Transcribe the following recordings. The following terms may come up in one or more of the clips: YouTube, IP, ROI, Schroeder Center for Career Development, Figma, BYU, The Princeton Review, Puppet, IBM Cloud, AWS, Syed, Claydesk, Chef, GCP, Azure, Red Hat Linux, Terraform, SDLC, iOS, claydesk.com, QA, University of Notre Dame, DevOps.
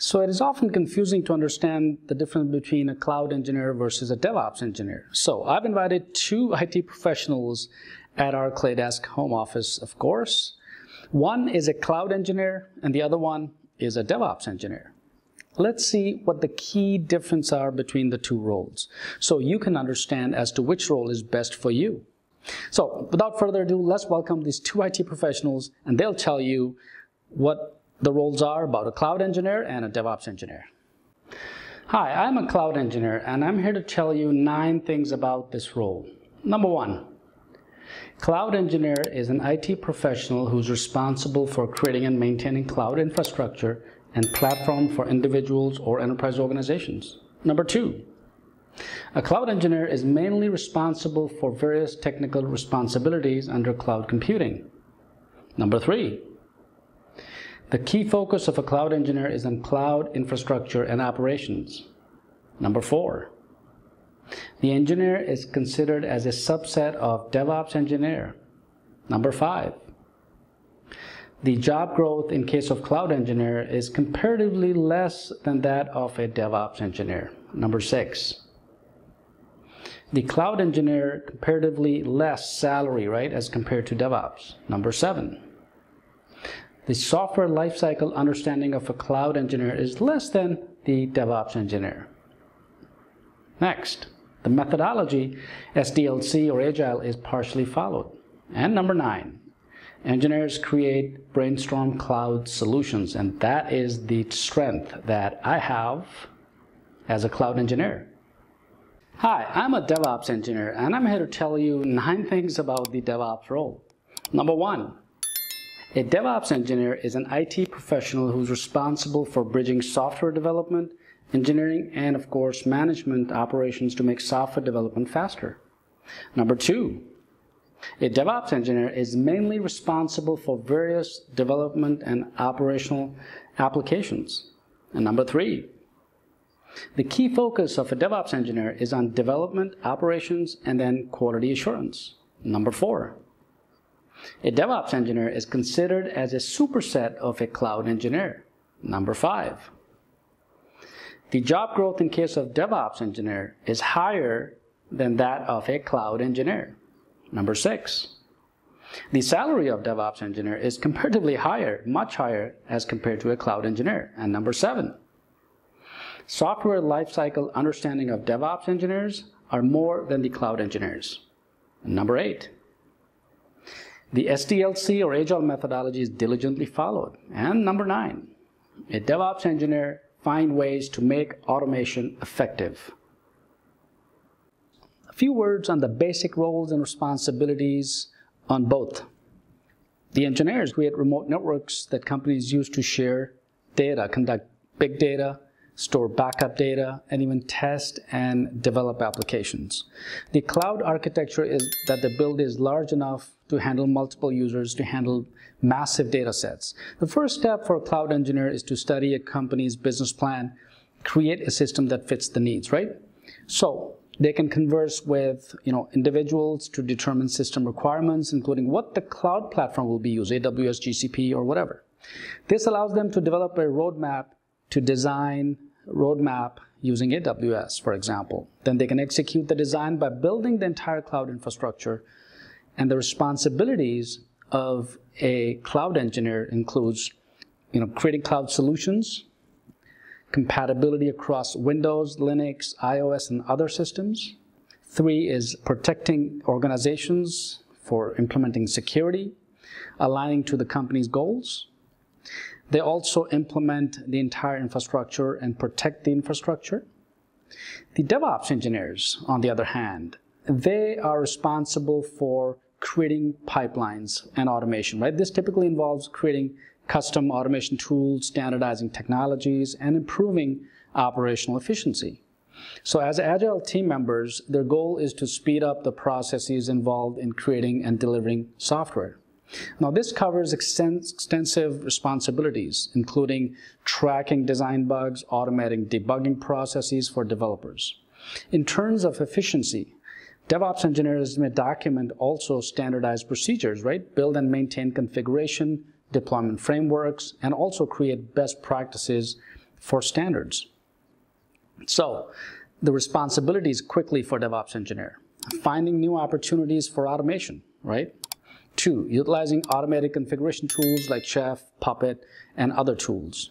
So it is often confusing to understand the difference between a cloud engineer versus a DevOps engineer. So I've invited two IT professionals at our Claydesk home office, of course. One is a cloud engineer and the other one is a DevOps engineer. Let's see what the key differences are between the two roles, so you can understand as to which role is best for you. So without further ado, let's welcome these two IT professionals, and they'll tell you what the roles are about a cloud engineer and a DevOps engineer. Hi, I'm a cloud engineer, and I'm here to tell you 9 things about this role. Number one, cloud engineer is an IT professional who's responsible for creating and maintaining cloud infrastructure and platform for individuals or enterprise organizations. Number two, a cloud engineer is mainly responsible for various technical responsibilities under cloud computing. Number three, the key focus of a cloud engineer is on cloud infrastructure and operations. Number four, the engineer is considered as a subset of DevOps engineer. Number five, the job growth in case of cloud engineer is comparatively less than that of a DevOps engineer. Number six, the cloud engineer comparatively less salary, right, as compared to DevOps. Number seven, the software lifecycle understanding of a cloud engineer is less than the DevOps engineer. Next, the methodology, SDLC or Agile, is partially followed. And number nine, engineers create, brainstorm cloud solutions, and that is the strength that I have as a cloud engineer. Hi, I'm a DevOps engineer, and I'm here to tell you 9 things about the DevOps role. Number one, a DevOps engineer is an IT professional who's responsible for bridging software development, engineering, and of course management operations to make software development faster. Number two, a DevOps engineer is mainly responsible for various development and operational applications. And number three, the key focus of a DevOps engineer is on development, operations, and then quality assurance. Number four, a DevOps engineer is considered as a superset of a cloud engineer. Number five, the job growth in case of DevOps engineer is higher than that of a cloud engineer. Number six, the salary of DevOps engineer is comparatively higher, much higher as compared to a cloud engineer. And number seven, software lifecycle understanding of DevOps engineers are more than the cloud engineers. And number eight, the SDLC or Agile methodology is diligently followed. And number nine, a DevOps engineer finds ways to make automation effective. Few words on the basic roles and responsibilities on both. The engineers create remote networks that companies use to share data, conduct big data, store backup data, and even test and develop applications. The cloud architecture is that the build is large enough to handle multiple users, to handle massive data sets. The first step for a cloud engineer is to study a company's business plan, create a system that fits the needs, right? So they can converse with individuals to determine system requirements, including what the cloud platform will be used, AWS, GCP, or whatever. This allows them to develop a roadmap, to design roadmap using AWS, for example. Then they can execute the design by building the entire cloud infrastructure. And the responsibilities of a cloud engineer includes creating cloud solutions, compatibility across Windows, Linux, iOS, and other systems. Three is protecting organizations for implementing security, aligning to the company's goals. They also implement the entire infrastructure and protect the infrastructure. The DevOps engineers, on the other hand, they are responsible for creating pipelines and automation, right? This typically involves creating custom automation tools, standardizing technologies, and improving operational efficiency. So as Agile team members, their goal is to speed up the processes involved in creating and delivering software. Now this covers extensive responsibilities, including tracking design bugs, automating debugging processes for developers. In terms of efficiency, DevOps engineers may document also standardized procedures, right? Build and maintain configuration, deployment frameworks, and also create best practices for standards. So the responsibility is quickly for DevOps engineer. Finding new opportunities for automation, right? 2, utilizing automated configuration tools like Chef, Puppet, and other tools.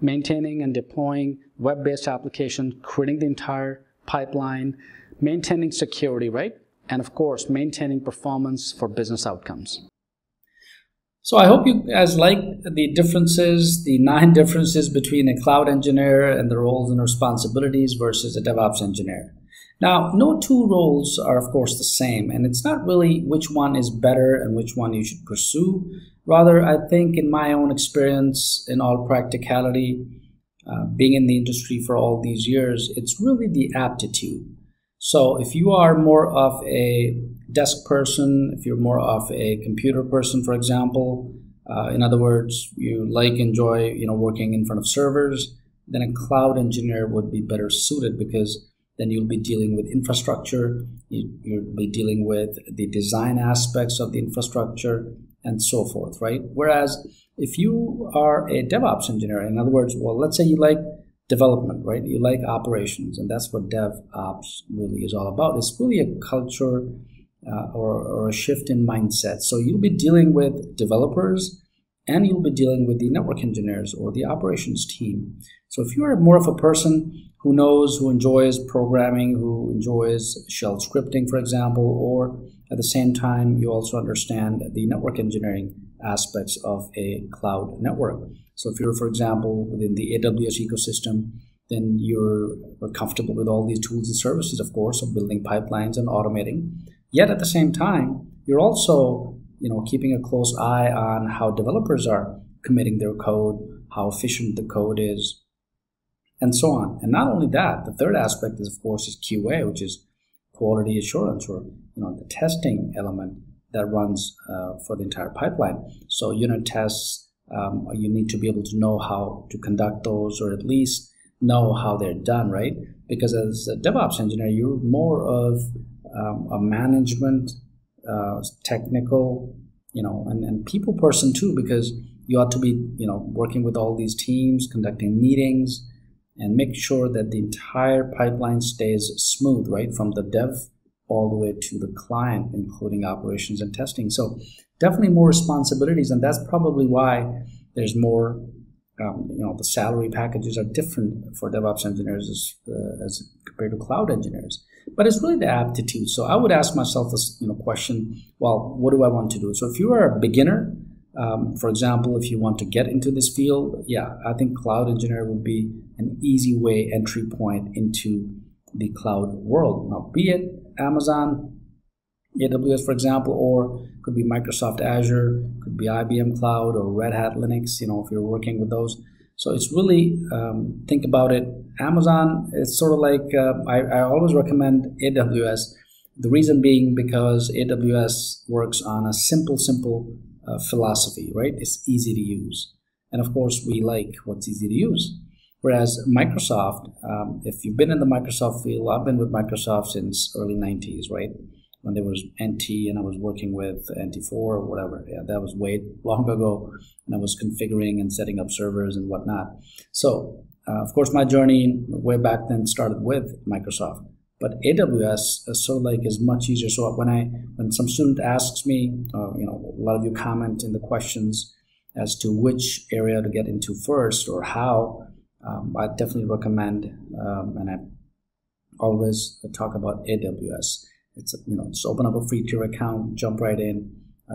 Maintaining and deploying web-based applications, creating the entire pipeline, maintaining security, right? And of course, maintaining performance for business outcomes. So I hope you guys like the differences, the 9 differences between a cloud engineer and the roles and responsibilities versus a DevOps engineer. Now, no two roles are, of course, the same, and it's not really which one is better and which one you should pursue. Rather, I think in my own experience, in all practicality, being in the industry for all these years, it's really the aptitude. So if you are more of a desk person, if you're more of a computer person, for example, in other words, you enjoy working in front of servers, then a cloud engineer would be better suited, because then you'll be dealing with infrastructure, you'll be dealing with the design aspects of the infrastructure and so forth, right? Whereas if you are a DevOps engineer, in other words, well, let's say you like development, right? You like operations, and that's what DevOps really is all about. It's really a culture or a shift in mindset. So you'll be dealing with developers and you'll be dealing with the network engineers or the operations team. So if you're more of a person who knows, who enjoys programming, who enjoys shell scripting, for example, or at the same time, you also understand the network engineering aspects of a cloud network. So if you're, for example, within the AWS ecosystem, then you're comfortable with all these tools and services, of course, of building pipelines and automating. Yet at the same time, you're also keeping a close eye on how developers are committing their code, how efficient the code is, and so on. And not only that, the third aspect is, of course, is QA, which is quality assurance, or the testing element that runs for the entire pipeline. So unit tests, you need to be able to know how to conduct those, or at least know how they're done, right? Because as a DevOps engineer, you're more of a management, technical, and people person too, because you ought to be, working with all these teams, conducting meetings, and make sure that the entire pipeline stays smooth, right? From the dev all the way to the client, including operations and testing. So definitely more responsibilities, and that's probably why there's more, the salary packages are different for DevOps engineers as compared to cloud engineers. But it's really the aptitude. So I would ask myself this question, well, what do I want to do? So if you are a beginner, for example, if you want to get into this field, yeah, I think cloud engineer would be an easy way, entry point into the cloud world. Now, be it Amazon, AWS, for example, or could be Microsoft Azure, could be IBM Cloud or Red Hat Linux, if you're working with those. So it's really, think about it, Amazon, it's sort of like, I always recommend AWS. The reason being because AWS works on a simple philosophy, right? It's easy to use. And of course, we like what's easy to use. Whereas Microsoft, if you've been in the Microsoft field, I've been with Microsoft since early 90s, right? When there was NT and I was working with NT4 or whatever. Yeah, that was way long ago. And I was configuring and setting up servers and whatnot. So, of course, my journey way back then started with Microsoft, but AWS is sort of like is much easier. So when some student asks me, a lot of you comment in the questions as to which area to get into first or how, I definitely recommend, and I always talk about AWS. It's just open up a free tier account, jump right in,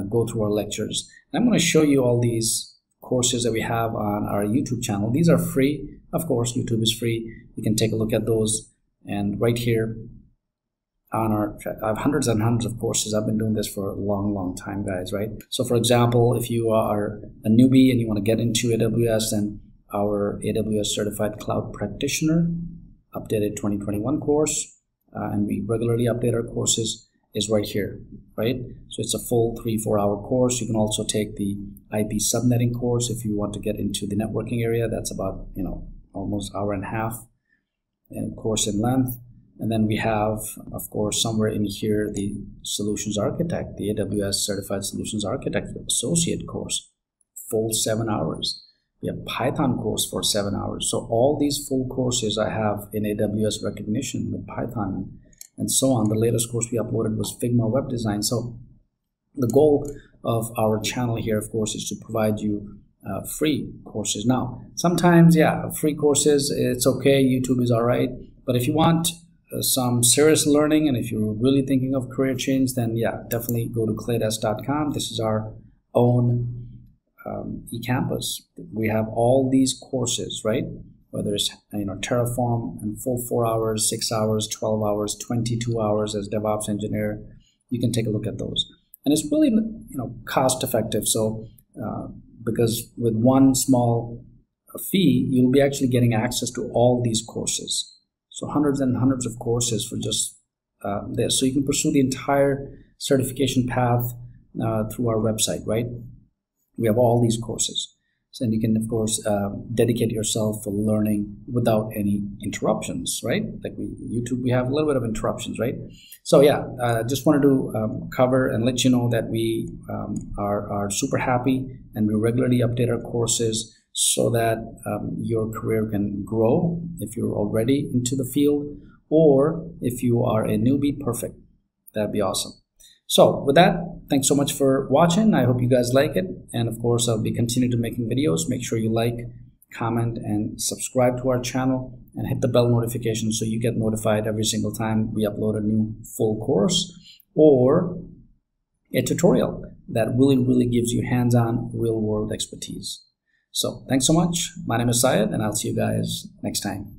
go through our lectures. And I'm going to show you all these courses that we have on our YouTube channel. These are free. Of course, YouTube is free. You can take a look at those. And right here on our, I have hundreds and hundreds of courses. I've been doing this for a long time, guys, right? So for example, if you are a newbie and you want to get into AWS, then our AWS Certified Cloud Practitioner updated 2021 course, and we regularly update our courses, is right here, right? So it's a full 3-4 hour course. You can also take the IP subnetting course if you want to get into the networking area. That's about, almost hour and a half course in length. And then we have, of course, somewhere in here, the Solutions Architect, the AWS Certified Solutions Architect Associate course, full 7 hours. a Python course for 7 hours. So all these full courses I have in AWS recognition with Python and so on. The latest course we uploaded was Figma web design. So the goal of our channel here, of course, is to provide you free courses. Now, sometimes, yeah, free courses, it's okay. YouTube is all right. But if you want some serious learning and if you're really thinking of career change, then yeah, definitely go to claydesk.com. This is our own eCampus. We have all these courses, right? Whether it's Terraform and full 4 hours, 6 hours, 12 hours, 22 hours as DevOps engineer, you can take a look at those. And it's really cost effective. So because with one small fee, you'll be actually getting access to all these courses. So hundreds and hundreds of courses for just this. So you can pursue the entire certification path through our website, right? We have all these courses. So, and you can, of course, dedicate yourself for learning without any interruptions, right? Like YouTube, we have a little bit of interruptions, right? So yeah, just wanted to cover and let you know that we are super happy and we regularly update our courses so that your career can grow if you're already into the field, or if you are a newbie, perfect. That'd be awesome. So with that, thanks so much for watching. I hope you guys like it. And of course, I'll be continuing to making videos. Make sure you like, comment, and subscribe to our channel and hit the bell notification so you get notified every single time we upload a new full course or a tutorial that really, really gives you hands-on real-world expertise. So thanks so much. My name is Syed, and I'll see you guys next time.